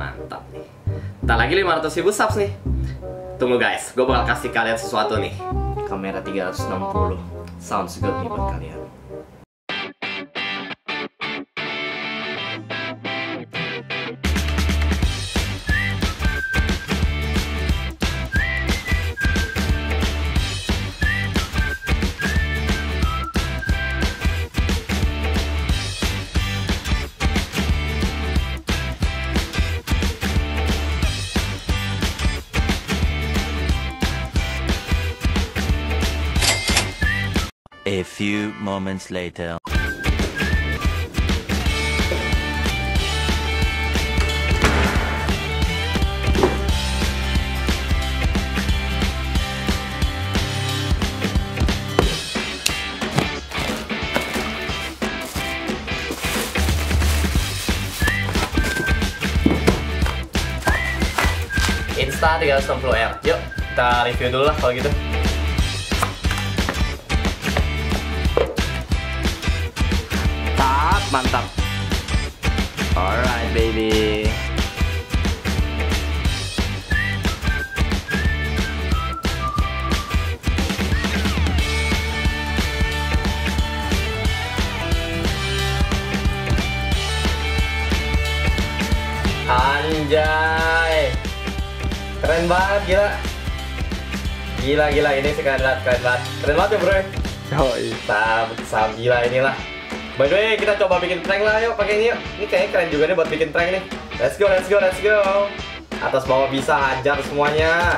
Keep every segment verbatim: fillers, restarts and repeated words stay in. Mantap nih. Bentar lagi lima ratus ribu subs nih. Tunggu guys, gue bakal kasih kalian sesuatu nih. Kamera tiga enam nol. Sounds good nih buat kalian. A few moments later. Insta tiga enam nol Air. Yuk, kita review dulu lah kalau gitu. Mantap. Alright baby. Anjay. Keren banget, gila. Gila gila ini sekali lihat, keren banget. Keren banget ya, bro. Oh iya. Sab, sab gila inilah. By the way, kita coba bikin prank lah, yuk pakai ini yuk. Ini kayaknya keren juga nih buat bikin prank nih. Let's go, let's go, let's go. Atas bawah bisa, hajar semuanya.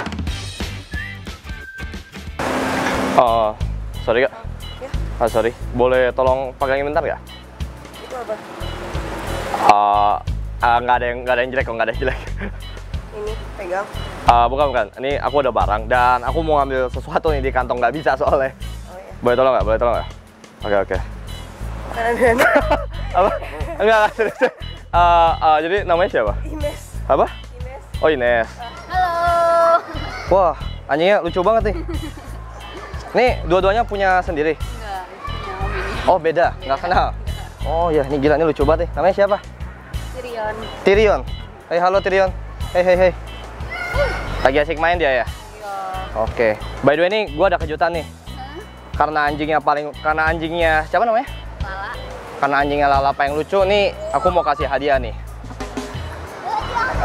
Oh, sorry kak. Ya? Ah, sorry. Boleh tolong pegangin bentar gak? Itu apa? Uh, uh, nggak ada yang nggak ada yang jelek kok, nggak ada yang jelek. Ini, pegang. Uh, bukan, bukan. Ini aku udah barang dan aku mau ngambil sesuatu nih di kantong, nggak bisa soalnya. Oh, iya. Boleh tolong nggak? Boleh tolong nggak? Oke, okay, oke. Okay. Apa? Enggak, serius. Uh, uh, jadi namanya siapa? Ines. Apa? Ines. Oh, Ines. Halo. Wah, anjingnya lucu banget nih. Nih, dua-duanya punya sendiri? Enggak, punya om ini. Oh, beda? Enggak kenal? Enggak. Oh iya, ini gila, ini lucu banget nih. Namanya siapa? Tirion. Tirion? Hei, halo Tirion. Hei, hei, hei. Lagi asik main dia ya? Iya. Oke. Okay. By the way, nih gue ada kejutan nih. Huh? Karena anjingnya paling... Karena anjingnya... Siapa namanya? Lala. Karena anjingnya Lala paling lucu nih, aku mau kasih hadiah nih.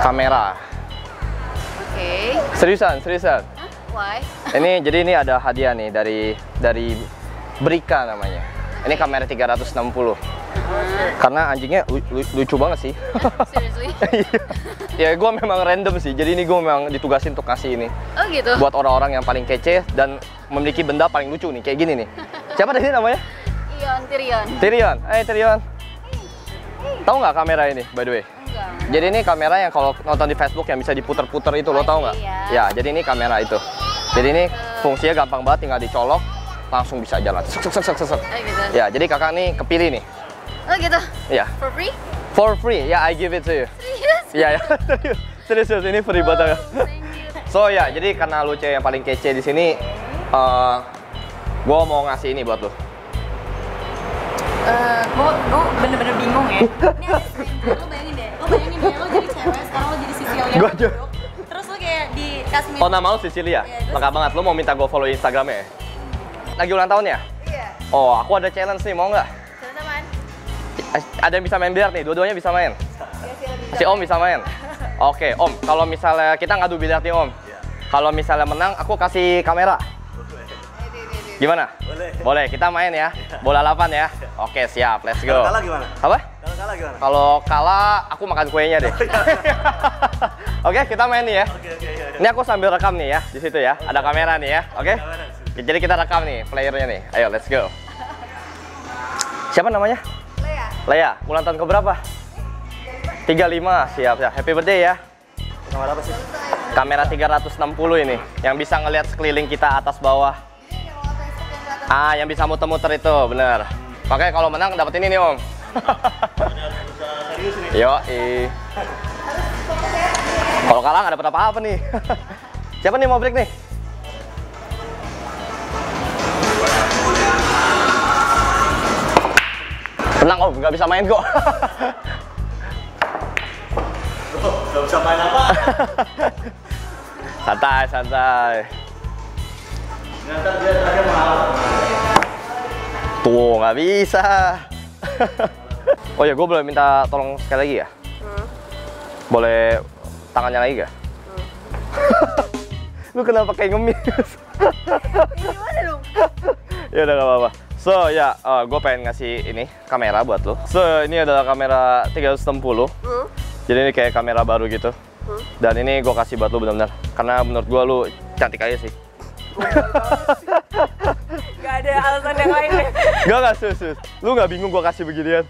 Kamera. Oke. Okay. Seriusan, seriusan. Huh? Why? Ini jadi ini ada hadiah nih dari dari Brica namanya. Ini kamera tiga enam nol. Uh-huh. Karena anjingnya lu, lu, lucu banget sih. Seriously? Ya gue memang random sih. Jadi ini gue memang ditugasin untuk kasih ini. Oh gitu. Buat orang-orang yang paling kece dan memiliki benda paling lucu nih kayak gini nih. Siapa tadi namanya? Tirion. Tirion. Eh hey, Tirion. Hey. Tahu nggak kamera ini by the way? Enggak. Jadi ini kamera yang kalau nonton di Facebook yang bisa diputer-puter itu, oh, lo tahu nggak? Ya. Ya, jadi ini kamera itu. Jadi ini fungsinya gampang banget, tinggal dicolok langsung bisa jalan. Suk suk suk suk suk. Eh, gitu. Ya, jadi kakak nih kepilih nih. Oh gitu. Iya. For free? For free. Ya, yeah, I give it to you. Serius? Iya, ya. Serius. Serius ini free banget. Oh, so, ya, yeah, jadi karena lu cewek yang paling kece di sini, uh, gua mau ngasih ini buat lu. Uh, gue gue bener-bener bingung ya. Ini ada stranger, lo bayangin deh, lo bayangin deh, lo jadi cewek, sekarang lo jadi Sicilia duduk. Terus lo kayak di Kasmir. Oh, nama lo Sicilia? Yeah, lengkap banget, lo mau minta gue follow Instagramnya ya? Lagi ulang tahun ya? Iya. Yeah. Oh, aku ada challenge nih, mau nggak? Challenge apaan? Ada yang bisa main biliar nih, dua-duanya bisa main? Yeah, si Om bisa main? Oke, okay, Om, kalau misalnya kita ngadu biliar nih Om. Yeah. Kalau misalnya menang, aku kasih kamera. Gimana? Boleh. Boleh, kita main ya. Bola lapan ya. Oke, siap. Let's go. Kalau kalah gimana? Apa? Kalau kalah gimana? Kalau kalah aku makan kuenya deh. Oke, kita main nih ya. Oke, oke, iya, iya. Ini aku sambil rekam nih ya, di situ ya. Ada kamera nih ya. Oke. Jadi kita rekam nih playernya nih. Ayo, let's go. Siapa namanya? Lea. Lea, ulang tahun ke berapa? tiga puluh lima. Siap, siap. Happy birthday ya. Kamera apa sih? Kamera tiga enam nol ini yang bisa ngelihat sekeliling kita atas bawah. Ah, yang bisa muter-muter itu, bener. Makanya kalau menang dapat ini nih, Om. Yoi. Kalau kalah nggak dapat apa-apa nih. Siapa nih mau break nih? Menang, Om. Nggak bisa main kok. bisa main apa. Santai, santai. Ternyata dia tadi mahal. Tuh, nggak bisa. Oh ya, gue boleh minta tolong sekali lagi ya? Hmm. Boleh tangannya lagi gak? Hmm. Lu kenapa kayak ngemis? Gimana dong? Ya udah gak apa-apa. So ya, uh, gue pengen ngasih ini kamera buat lu. So ini adalah kamera tiga enam nol. Hmm. Jadi ini kayak kamera baru gitu. Hmm. Dan ini gue kasih buat lu benar-benar. Karena menurut gue lu cantik aja sih. Gak ada alasan yang lain ya? Gak, gak, sus, sus. Lu gak bingung gue kasih beginian?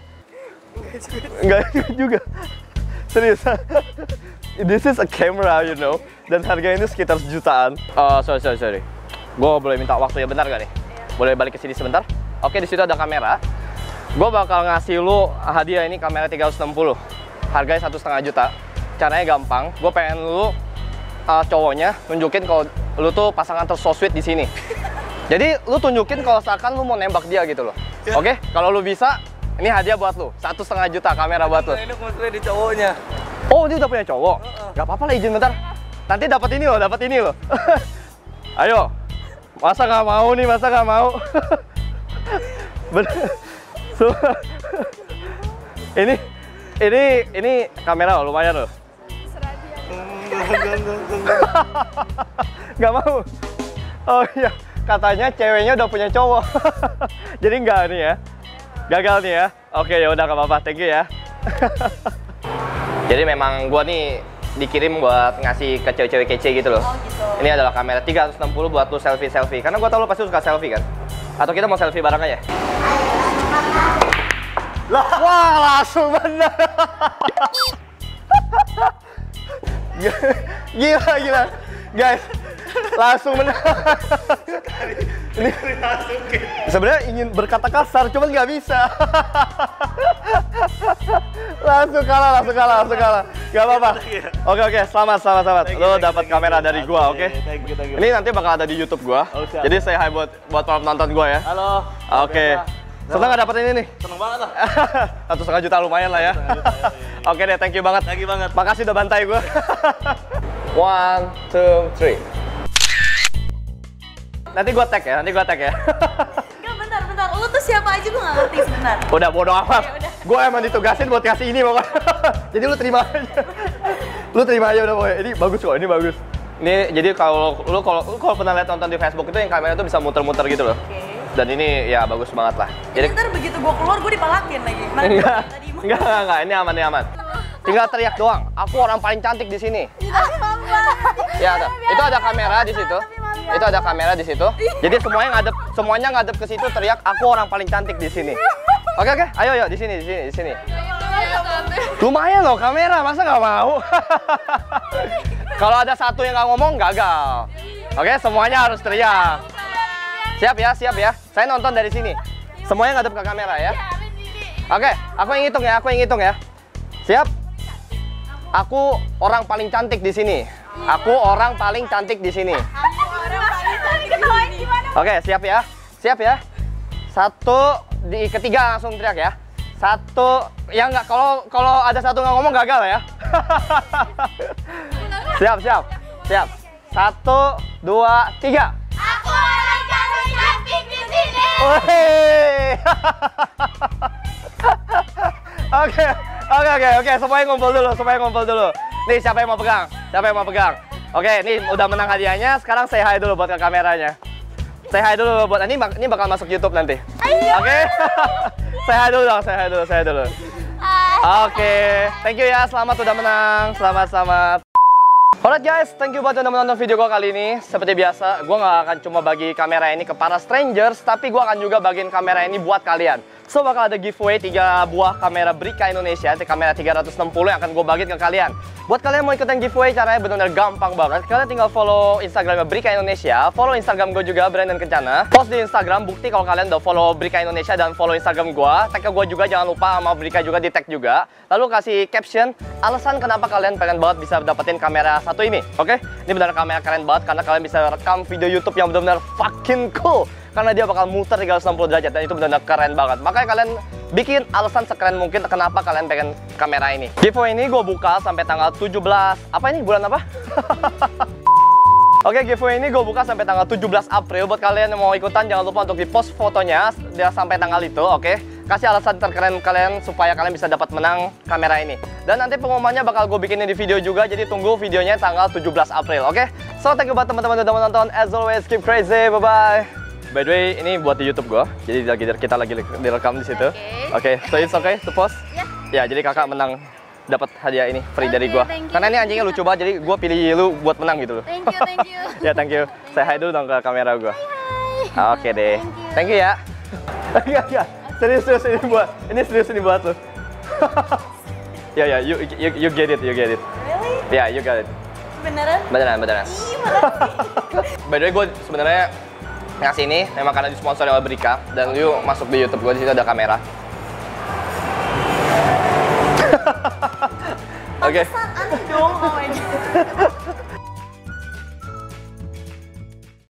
Enggak juga. Serius. This is a camera, you know. Dan harganya ini sekitar sejutaan. Oh, sorry, sorry, sorry. Gue boleh minta waktu yang benar gak nih? Yeah. Boleh balik ke sini sebentar? Oke, di situ ada kamera. Gue bakal ngasih lu hadiah ini kamera tiga enam nol. Harganya satu setengah juta. Caranya gampang. Gue pengen lu uh, cowoknya nunjukin kalau lu tuh pasangan terso sweet di sini. Jadi lu tunjukin kalau seakan lu mau nembak dia gitu loh. Yeah. Oke, kalau lu bisa. Ini hadiah buat lu, satu setengah juta kamera buat lu. Ini kebetulan di cowoknya. Oh, dia udah punya cowok? Uh-uh. Gak apa-apa lah, izin bentar. Nanti dapat ini loh, dapat ini loh. Ayo, masa gak mau nih, masa gak mau. ini, ini, ini kamera loh, lumayan loh. Gak mau. Oh iya, katanya ceweknya udah punya cowok. Jadi enggak nih ya. Gagal nih ya. Oke, ya udah gak apa-apa. Thank you ya. Jadi memang gua nih dikirim buat ngasih ke cewek-cewek kece gitu loh. Oh, gitu. Ini adalah kamera tiga enam nol buat lu selfie-selfie. Karena gua tau lu pasti suka selfie kan? Atau kita mau selfie bareng aja? Lah, wah, langsung bener. Gila, gila. Guys, langsung bener. Ini sebenarnya ingin berkata kasar, cuman nggak bisa. Langsung kalah, langsung kalah, langsung kalah. Gak apa-apa. Oke, oke, selamat, selamat, selamat. Lo dapat kamera dari gua, oke? Okay? Ini nanti bakal ada di YouTube gua. Jadi saya hi buat buat para penonton gua ya. Halo. Oke. Okay. Seneng nggak dapat ini nih? Seneng banget lah. Satu setengah juta lumayan lah ya. Oke deh, thank you banget. Thank you banget. Makasih udah bantai gua. One, two, three. Nanti gua tag ya, nanti gua tag ya. Enggak, bentar, bentar. Lu tuh siapa aja gua gak ngerti sebentar. Udah bodo amat. Ya, gua emang ditugasin buat kasih ini pokoknya. Jadi lu terima aja. Lu terima aja udah pokoknya. Ini bagus kok, ini bagus. Ini jadi kalau lu kalau lu kalau pernah lihat nonton di Facebook itu yang kamera itu bisa muter-muter gitu loh. Oke. Okay. Dan ini ya bagus banget lah. Jadi bentar begitu gua keluar gua dipalakin lagi. Mana enggak, tadi mau. Enggak, enggak, enggak. Ini aman, ini aman. Tinggal teriak doang. Aku orang paling cantik di sini. Ya, ada. Itu ada kamera di situ. Itu ada kamera di situ. Jadi semuanya ngadep, semuanya ngadep ke situ teriak aku orang paling cantik di sini. Oke oke, ayo ayo di sini, di sini, di sini. Lumayan loh kamera, masa nggak mau? Kalau ada satu yang nggak ngomong gagal. Oke, semuanya harus teriak. Siap ya, siap ya. Saya nonton dari sini. Semuanya ngadep ke kamera ya. Oke, aku yang hitung ya, aku yang hitung ya. Siap? Aku orang paling cantik di sini. Aku orang paling cantik di sini. Oke, siap ya, siap ya. Satu di ketiga langsung teriak ya. Satu ya nggak, kalau kalau ada satu nggak ngomong gagal ya. Siap, siap, siap. Satu, dua, tiga. Aku orang paling cantik di sini. Oke, oke, oke, oke. Semuanya ngumpul dulu, semuanya ngumpul dulu. Nih siapa yang mau pegang? Siapa yang mau pegang? Oke, ini udah menang hadiahnya. Sekarang say hi dulu buat ke kameranya. Say hi dulu buat ini, bak ini bakal masuk YouTube nanti. Oke. Okay? Say hi dulu dong, say hi dulu, say hi dulu. Oke, okay. Thank you ya. Selamat udah menang. Selamat-selamat. Alright guys, thank you banget udah menonton video gua kali ini. Seperti biasa, gua nggak akan cuma bagi kamera ini ke para strangers, tapi gua akan juga bagiin kamera ini buat kalian. So bakal ada giveaway tiga buah kamera Brica Indonesia, kamera tiga enam nol yang akan gua bagiin ke kalian. Buat kalian yang mau ikutan giveaway, caranya benar-benar gampang banget. Kalian tinggal follow Instagramnya Brica Indonesia, follow Instagram gue juga Brandon Kencana. Post di Instagram, bukti kalau kalian udah follow Brica Indonesia dan follow Instagram gue. Tag ke gue juga, jangan lupa sama Brica juga di tag juga. Lalu kasih caption, alasan kenapa kalian pengen banget bisa dapetin kamera satu ini, oke? Okay? Ini benar kamera keren banget karena kalian bisa rekam video YouTube yang benar-benar fucking cool. Karena dia bakal muter tiga enam nol derajat dan itu benar-benar keren banget. Makanya kalian bikin alasan sekeren mungkin kenapa kalian pengen kamera ini. Giveaway ini gue buka sampai tanggal tujuh belas, apa ini, bulan apa? Oke, giveaway ini gue buka sampai tanggal tujuh belas April. Buat kalian yang mau ikutan, jangan lupa untuk di-post fotonya sampai tanggal itu, oke? Okay? Kasih alasan terkeren kalian supaya kalian bisa dapat menang kamera ini. Dan nanti pengumumannya bakal gue bikinnya di video juga, jadi tunggu videonya tanggal tujuh belas April, oke? Okay? So, thank you buat teman-teman udah menonton. As always, keep crazy, bye-bye. By the way, ini buat di YouTube gue, jadi lagi kita lagi direkam di situ. Oke, okay. okay, so it's okay to post? Yeah. Ya, jadi kakak menang. Dapat hadiah ini free okay, dari gua. You, Karena ini anjingnya lucu banget, jadi gua pilih lu buat menang gitu loh. Thank you, thank you. Ya, yeah, thank you. Say hi dulu dong ke kamera gua. Oke okay, deh. Thank you, thank you ya. Oke, oke. Serius, serius ini buat. Ini serius ini buat lu. Ya, ya, you you get it, you get it. Really? Ya, yeah, you got it. Beneran? Beneran, beneran. By the way, gua sebenarnya ngasih ini memang karena disponsori oleh Brica dan lu masuk di YouTube gua, di situ ada kamera. Oke. Pantesan aneh dong, oh my God.